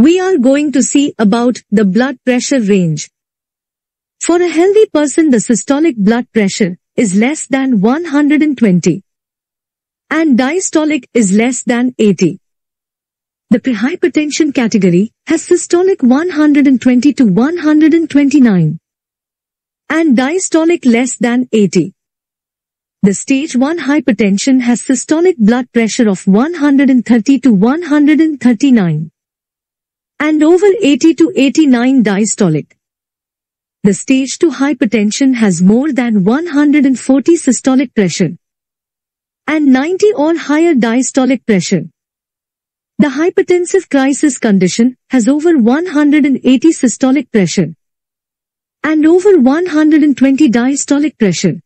We are going to see about the blood pressure range. For a healthy person, the systolic blood pressure is less than 120 and diastolic is less than 80. The prehypertension category has systolic 120 to 129 and diastolic less than 80. The stage 1 hypertension has systolic blood pressure of 130 to 139 and over 80 to 89 diastolic. The stage 2 hypertension has more than 140 systolic pressure and 90 or higher diastolic pressure. The hypertensive crisis condition has over 180 systolic pressure and over 120 diastolic pressure.